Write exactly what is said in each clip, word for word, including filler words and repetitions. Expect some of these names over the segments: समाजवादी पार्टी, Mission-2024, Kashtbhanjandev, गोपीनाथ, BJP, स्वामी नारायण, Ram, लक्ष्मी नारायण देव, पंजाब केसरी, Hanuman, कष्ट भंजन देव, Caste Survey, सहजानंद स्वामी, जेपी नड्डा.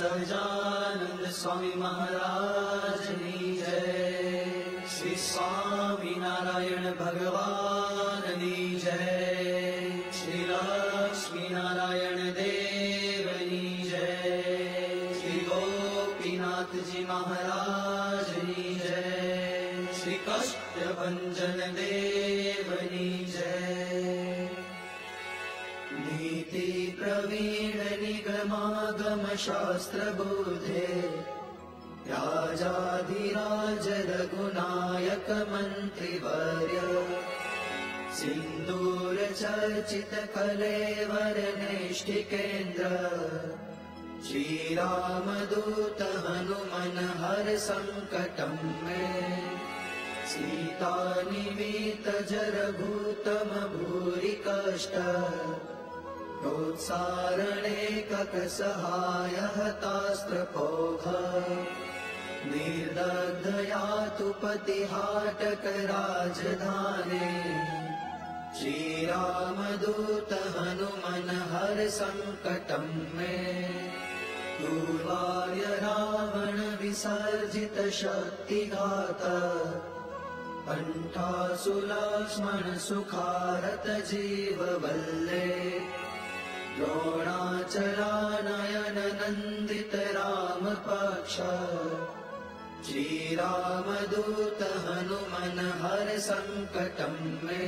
सहजानंद स्वामी महाराज की जय। श्री स्वामी नारायण भगवान की जय। श्री लक्ष्मी नारायण देव की जय। श्री गोपीनाथ जी महाराज की जय। श्री कष्ट भंजन देव की जय। नीति प्रवीण निगमागम शास्त्र बोधे राजाधिराज रघुनायक मंत्रिवर्य सिंदूर चर्चित कलेवर निष्ठिकेन्द्र श्रीरामदूत हनुमन हर संकटं मे सीता निमित्त जरभूतम भूरि कष्ट प्रोत्सारणेकक सहाय हतास्त्रपोघ निर्दग्धयातु पतिहाटक राजधाने श्रीरामदूत हनुमन हर संकटं मे दूर्वार्य रावण विसर्जित शक्तिघात कंठासुलक्ष्मण सुखारत जीववल्ले द्रोणाचला नयन नंदित राम पक्ष श्री रामदूत हनुमन हर संकटं मे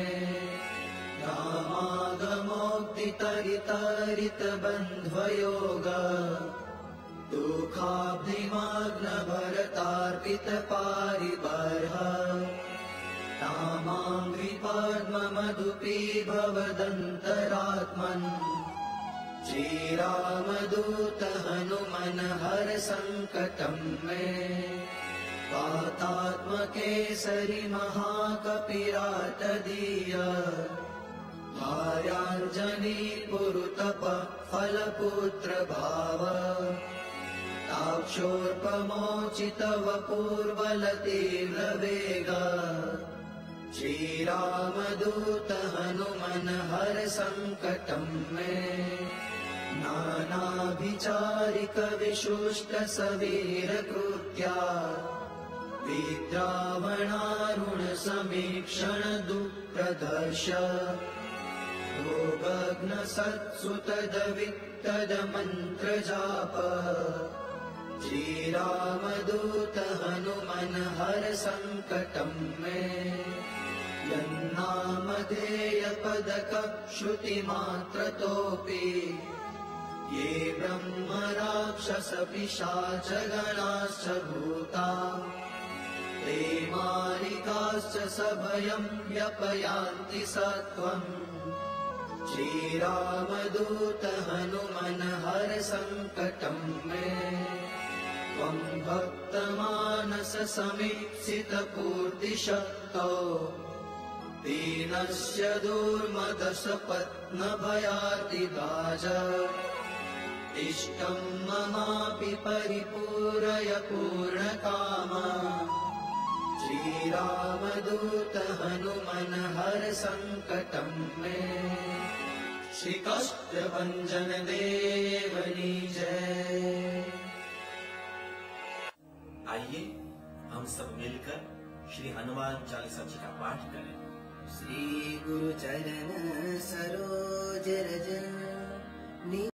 रामागमोक्ति तरितारित बन्धुयोग दुःखाब्धिमाग्न भरतार्पित पारिबर्ह तामाङ्घ्रिपद्ममधुपी भवदन्तरात्मन् श्री रामदूत हनुमन हर संकटं मे पातात्मकेसरी महाकपिराटदीय भार्याञ्जनी पुरुतप फलपुत्र भाव ताक्षोर्पमोचित वपूर्वलतीव्रवेग श्रीरामदूत हनुमन हर संकटं मे नानाभिचारिक विशुष्ट सवीर कृत्या विद्रावणारुण समीक्षण दुःप्रदर्श भोगग्न सत्सुतदवित्तद मंत्र जाप श्रीरामदूत हनुमन हर संकटं मे यन्नामधेय पदक श्रुतिमात्रतोऽपि ये ब्रह्म राक्षस पिशाच गणाश्च भूता ते मारिकाश्च सभयं व्यपयान्ति सत्वं श्रीरामदूत हनुमन हर संकटं मे त्वं भक्तमानस समीप्सित पूर्तिशक्तो दीनस्य दूर्मदशपत्नभयार्तिभाज इष्टं ममापि परिपूरय पूर्णकामा श्रीरामदूत हनुमन हर संकटं मे श्रीकष्टभञ्जन देवनी जय। आइए हम सब मिलकर श्री हनुमान चालीसा जी का पाठ करें। श्री गुरु चरण सरोज रज